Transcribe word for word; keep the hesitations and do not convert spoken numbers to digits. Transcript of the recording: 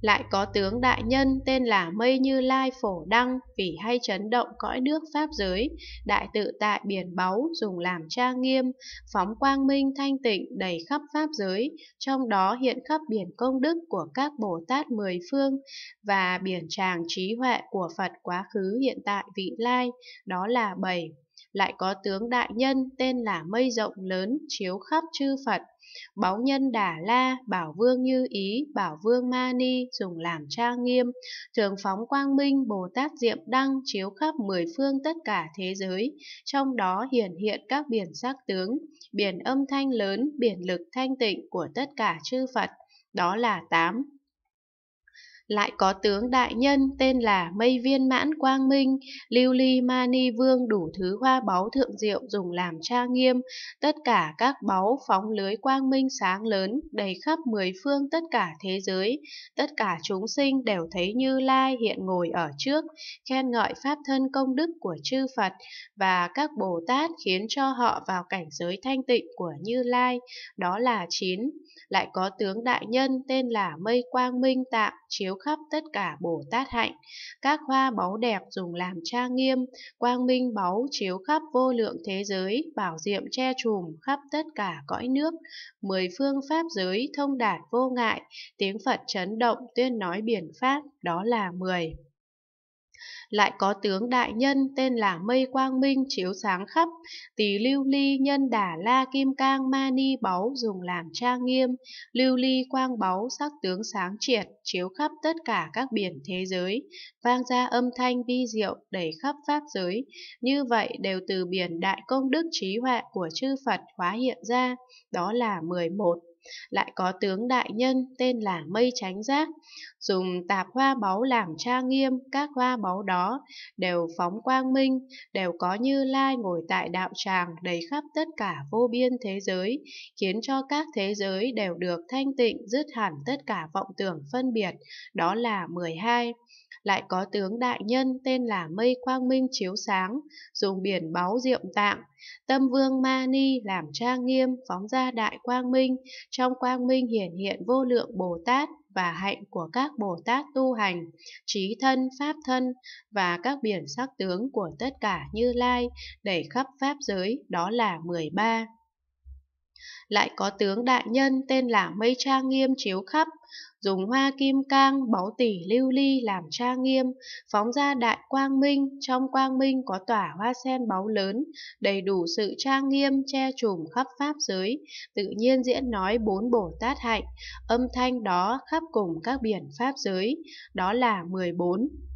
lại có tướng đại nhân tên là Mây Như Lai Phổ Đăng, vì hay chấn động cõi nước pháp giới, đại tự tại biển báu, dùng làm tra nghiêm, phóng quang minh thanh tịnh đầy khắp pháp giới, trong đó hiện khắp biển công đức của các Bồ Tát mười phương và biển tràng trí huệ của Phật quá khứ hiện tại vị lai, đó là bảy. Lại có tướng đại nhân tên là Mây Rộng Lớn, chiếu khắp chư Phật, báu nhân Đà La, Bảo Vương Như Ý, Bảo Vương Ma Ni, dùng làm tra nghiêm, thường phóng quang minh Bồ Tát Diệm Đăng, chiếu khắp mười phương tất cả thế giới, trong đó hiển hiện các biển sắc tướng, biển âm thanh lớn, biển lực thanh tịnh của tất cả chư Phật, đó là tám. Lại có tướng đại nhân tên là Mây Viên Mãn Quang Minh, Lưu Ly Ma Ni Vương, đủ thứ hoa báu thượng diệu, dùng làm tra nghiêm, tất cả các báu phóng lưới quang minh sáng lớn, đầy khắp mười phương tất cả thế giới, tất cả chúng sinh đều thấy Như Lai hiện ngồi ở trước, khen ngợi pháp thân công đức của chư Phật và các Bồ Tát, khiến cho họ vào cảnh giới thanh tịnh của Như Lai, đó là chín. Lại có tướng đại nhân tên là Mây Quang Minh Tạng, chiếu khắp tất cả Bồ Tát hạnh, các hoa báu đẹp, dùng làm tra nghiêm, quang minh báu chiếu khắp vô lượng thế giới, bảo diệm che trùm khắp tất cả cõi nước, mười phương pháp giới thông đạt vô ngại, tiếng Phật chấn động tuyên nói biển pháp, đó là mười. Lại có tướng đại nhân tên là Mây Quang Minh, chiếu sáng khắp tỳ Lưu Ly nhân Đà La Kim Cang Ma Ni báu, dùng làm tra nghiêm, lưu ly quang báu sắc tướng sáng triệt, chiếu khắp tất cả các biển thế giới, vang ra âm thanh vi diệu đầy khắp pháp giới. Như vậy đều từ biển đại công đức trí huệ của chư Phật hóa hiện ra, đó là mười một. Lại có tướng đại nhân tên là Mây Chánh Giác, dùng tạp hoa báu làm tra nghiêm, các hoa báu đó đều phóng quang minh, đều có Như Lai ngồi tại đạo tràng đầy khắp tất cả vô biên thế giới, khiến cho các thế giới đều được thanh tịnh, dứt hẳn tất cả vọng tưởng phân biệt, đó là mười hai. Lại có tướng đại nhân tên là Mây Quang Minh chiếu sáng, dùng biển báu Diệm Tạng, Tâm Vương Ma Ni làm tra nghiêm, phóng ra đại quang minh, trong quang minh hiển hiện vô lượng Bồ Tát và hạnh của các Bồ Tát tu hành, trí thân, pháp thân và các biển sắc tướng của tất cả Như Lai đầy khắp pháp giới, đó là mười ba. Lại có tướng đại nhân tên là Mây Tra Nghiêm chiếu khắp, dùng hoa kim cang báu tỷ lưu ly làm tra nghiêm, phóng ra đại quang minh, trong quang minh có tỏa hoa sen báu lớn, đầy đủ sự tra nghiêm che trùm khắp pháp giới, tự nhiên diễn nói bốn Bồ Tát hạnh, âm thanh đó khắp cùng các biển pháp giới, đó là mười bốn.